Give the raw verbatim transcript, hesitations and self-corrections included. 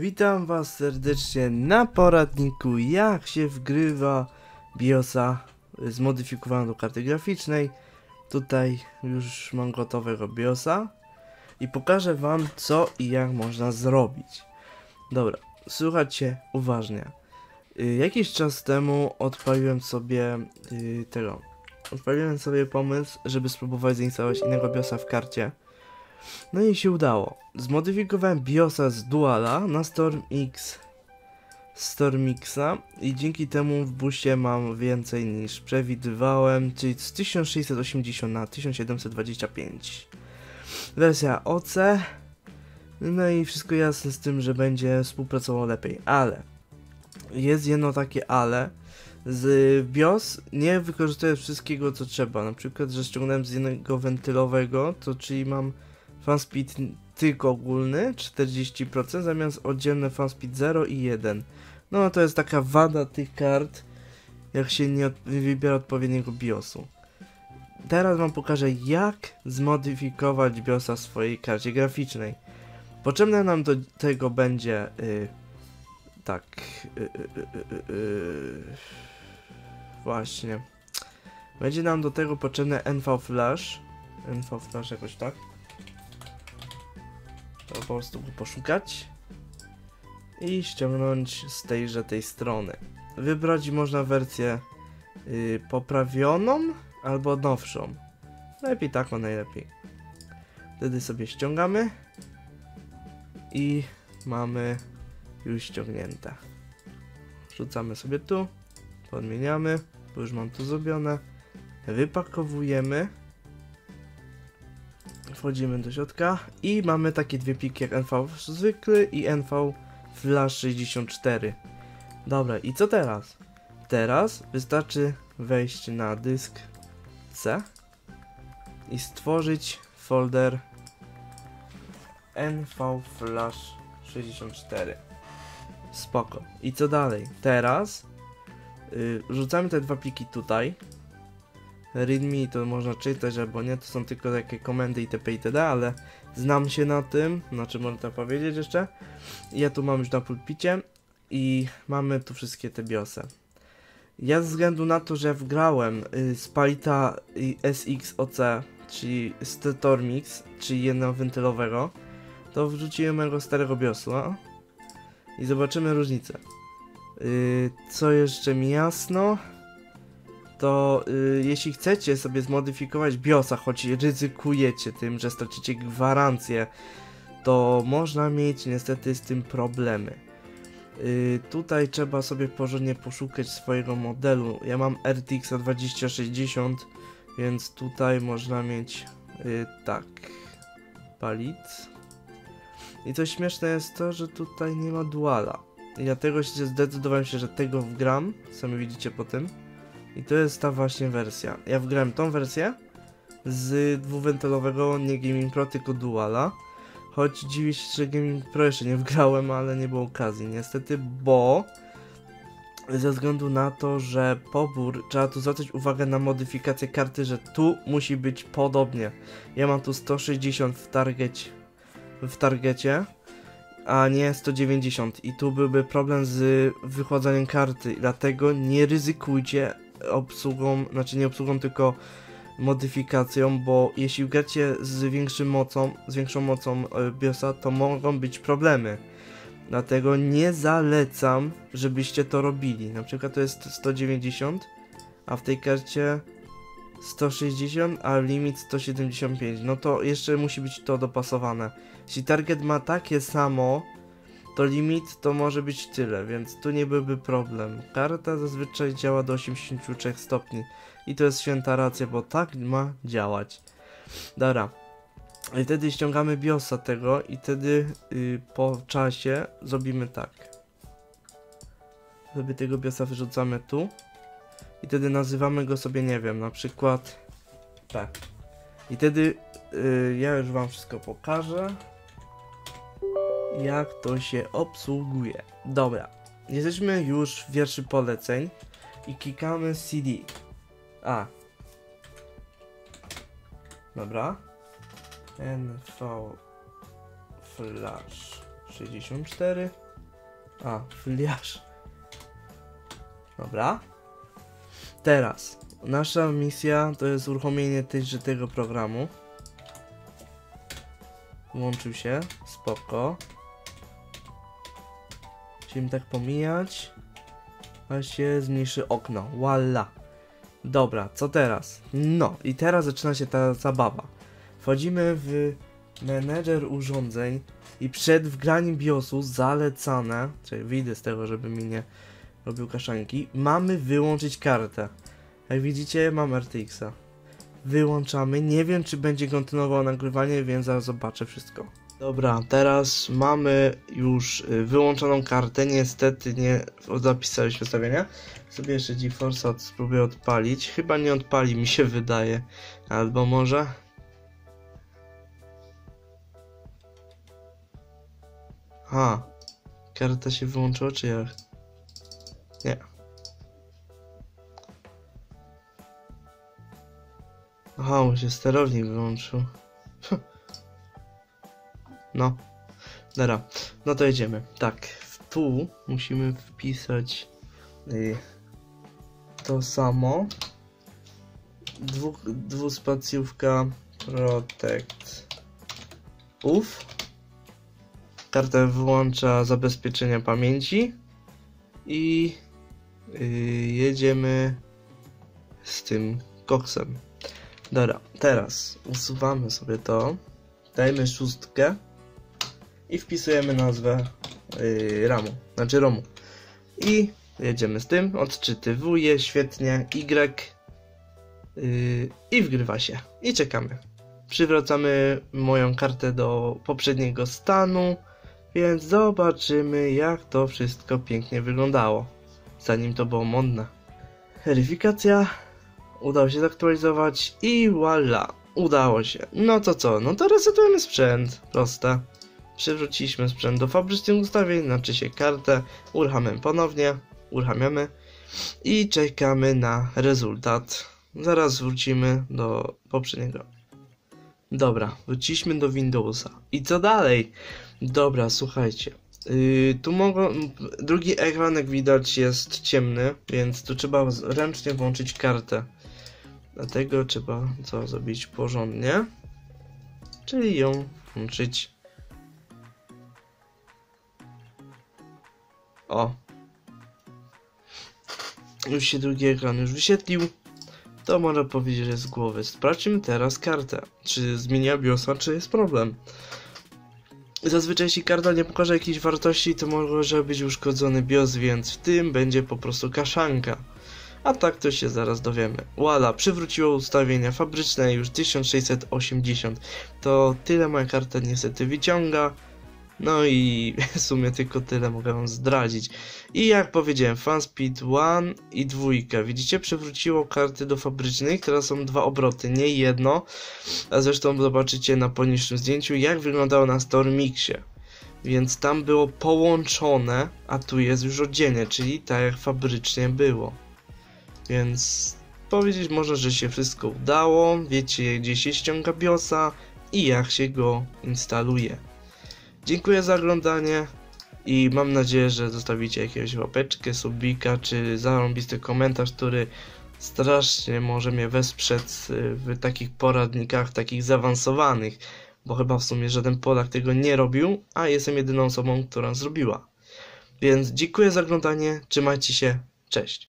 Witam was serdecznie na poradniku, jak się wgrywa biosa zmodyfikowaną do karty graficznej. Tutaj już mam gotowego biosa i pokażę wam, co i jak można zrobić. Dobra, słuchajcie uważnie. Yy, jakiś czas temu odpaliłem sobie yy, tego. Odpaliłem sobie pomysł, żeby spróbować zainstalować innego biosa w karcie. No i się udało. Zmodyfikowałem biosa z Duala na StormX StormXa i dzięki temu w buście mam więcej niż przewidywałem, czyli z tysiąc sześćset osiemdziesiąt na tysiąc siedemset dwadzieścia pięć. Wersja O C. No i wszystko jasne z tym, że będzie współpracował lepiej, ale jest jedno takie ale. Z bios nie wykorzystuję wszystkiego, co trzeba. Na przykład, że ściągnąłem z jednego wentylowego, to czyli mam fanspeed tylko ogólny czterdzieści procent zamiast oddzielne fanspeed zero i jeden. No to jest taka wada tych kart, jak się nie, od nie wybiera odpowiedniego biosu. Teraz wam pokażę, jak zmodyfikować biosa w swojej karcie graficznej. Potrzebne nam do tego będzie yy, tak yy, yy, yy, właśnie będzie nam do tego potrzebne NVFlash NVFlash jakoś tak. To po prostu go poszukać i ściągnąć z tejże tej strony. Wybrać można wersję yy, poprawioną albo nowszą. Lepiej taką najlepiej. Wtedy sobie ściągamy i mamy już ściągnięte. Wrzucamy sobie tu, podmieniamy, bo już mam to zrobione. Wypakowujemy. Wchodzimy do środka i mamy takie dwie pliki jak N V zwykły i N V Flash sześćdziesiąt cztery. Dobra, i co teraz? Teraz wystarczy wejść na dysk C i stworzyć folder N V Flash sześćdziesiąt cztery. Spoko. I co dalej? Teraz yy, rzucamy te dwa pliki tutaj. Readme to można czytać albo nie, to są tylko takie komendy itp itd, ale znam się na tym, znaczy można powiedzieć jeszcze. Ja tu mam już na pulpicie i mamy tu wszystkie te biosy. Ja ze względu na to, że wgrałem y, z palita y, S X O C, czyli StormX, czyli jednowentylowego, to wrzuciłem mojego starego biosła i zobaczymy różnicę. Y, co jeszcze mi jasno? To y, jeśli chcecie sobie zmodyfikować biosa, choć ryzykujecie tym, że stracicie gwarancję, to można mieć niestety z tym problemy. Y, tutaj trzeba sobie porządnie poszukać swojego modelu. Ja mam R T X A dwa tysiące sześćdziesiąt, więc tutaj można mieć y, tak palit. I co śmieszne jest to, że tutaj nie ma duala. I dlatego się zdecydowałem się, że tego wgram, sami widzicie po tym. I to jest ta właśnie wersja. Ja wgrałem tą wersję z dwuwentylowego, nie Gaming Pro, tylko Duala. Choć dziwię się, że Gaming Pro jeszcze nie wgrałem, ale nie było okazji niestety, bo ze względu na to, że pobór, trzeba tu zwracać uwagę na modyfikację karty, że tu musi być podobnie. Ja mam tu sto sześćdziesiąt w, targecie, w targecie, a nie sto dziewięćdziesiąt i tu byłby problem z wychładzeniem karty, dlatego nie ryzykujcie obsługą, znaczy nie obsługą, tylko modyfikacją, bo jeśli gracie z większą mocą, z większą mocą biosa, to mogą być problemy. Dlatego nie zalecam, żebyście to robili. Na przykład to jest sto dziewięćdziesiąt, a w tej karcie sto sześćdziesiąt, a limit sto siedemdziesiąt pięć. No to jeszcze musi być to dopasowane. Jeśli target ma takie samo, to limit to może być tyle, więc tu nie byłby problem. Karta zazwyczaj działa do osiemdziesięciu trzech stopni i to jest święta racja, bo tak ma działać. Dobra. I wtedy ściągamy biosa tego i wtedy yy, po czasie zrobimy tak. Sobie tego biosa wyrzucamy tu i wtedy nazywamy go sobie, nie wiem, na przykład tak. I wtedy yy, ja już wam wszystko pokażę, jak to się obsługuje. Dobra, jesteśmy już w wierszu poleceń i klikamy C D. A. Dobra. N V Flash sześćdziesiąt cztery. A, fliarz. Dobra. Teraz nasza misja to jest uruchomienie tychże tego programu. Włączył się, spoko. Musimy tak pomijać. A się zmniejszy okno, voila. Dobra, co teraz? No i teraz zaczyna się ta zabawa. Wchodzimy w menedżer urządzeń i przed wgraniem biosu zalecane, czyli wyjdę z tego, żeby mi nie robił kaszanki, mamy wyłączyć kartę. Jak widzicie, mam R T X a. Wyłączamy, nie wiem czy będzie kontynuował nagrywanie, więc zaraz zobaczę wszystko. Dobra, teraz mamy już wyłączoną kartę, niestety nie zapisaliśmy ustawienia. Sobie jeszcze GeForce'a spróbuję odpalić, chyba nie odpali mi się wydaje, albo może... Ha, karta się wyłączyła czy jak? Nie. Aha, bo się sterownik wyłączył. No, dobra, no to jedziemy. Tak, tu musimy wpisać y, to samo. Dwu, dwuspacjówka protect U F. Karta wyłącza zabezpieczenia pamięci i y, jedziemy z tym koksem. Dobra, teraz usuwamy sobie to. Dajmy szóstkę. I wpisujemy nazwę yy, ramu, znaczy romu. I jedziemy z tym, odczytywuje, świetnie, Y yy, i wgrywa się. I czekamy. Przywracamy moją kartę do poprzedniego stanu, więc zobaczymy jak to wszystko pięknie wyglądało, zanim to było modne. Weryfikacja, udało się zaktualizować i voila, udało się. No to co, no to resetujemy sprzęt, proste. Przywróciliśmy sprzęt do fabrycznych ustawień, znaczy się kartę, uruchamiamy ponownie, uruchamiamy i czekamy na rezultat. Zaraz wrócimy do poprzedniego. Dobra, wróciliśmy do Windowsa. I co dalej? Dobra, słuchajcie. Yy, tu mogą, drugi ekran jak widać jest ciemny, więc tu trzeba ręcznie włączyć kartę. Dlatego trzeba co zrobić porządnie, czyli ją włączyć. O, już się drugi ekran już wyświetlił, to można powiedzieć, że z głowy. Sprawdźmy teraz kartę, czy zmienia biosa, czy jest problem. Zazwyczaj jeśli karta nie pokaże jakiejś wartości, to może być uszkodzony bios, więc w tym będzie po prostu kaszanka. A tak to się zaraz dowiemy. Voila, przywróciło ustawienia fabryczne już tysiąc sześćset osiemdziesiąt. To tyle moja karta niestety wyciąga. No i w sumie tylko tyle mogę wam zdradzić. I jak powiedziałem, Fanspeed jeden i dwa. Widzicie, przywróciło karty do fabrycznych. Teraz są dwa obroty, nie jedno. A zresztą zobaczycie na poniższym zdjęciu, jak wyglądało na StormX-ie. Więc tam było połączone, a tu jest już oddzielnie, czyli tak jak fabrycznie było. Więc powiedzieć można, że się wszystko udało. Wiecie, gdzie się ściąga biosa i jak się go instaluje. Dziękuję za oglądanie i mam nadzieję, że zostawicie jakiegoś łapeczkę, subika czy zarąbisty komentarz, który strasznie może mnie wesprzeć w takich poradnikach, takich zaawansowanych, bo chyba w sumie żaden Polak tego nie robił, a jestem jedyną osobą, która zrobiła. Więc dziękuję za oglądanie, trzymajcie się, cześć!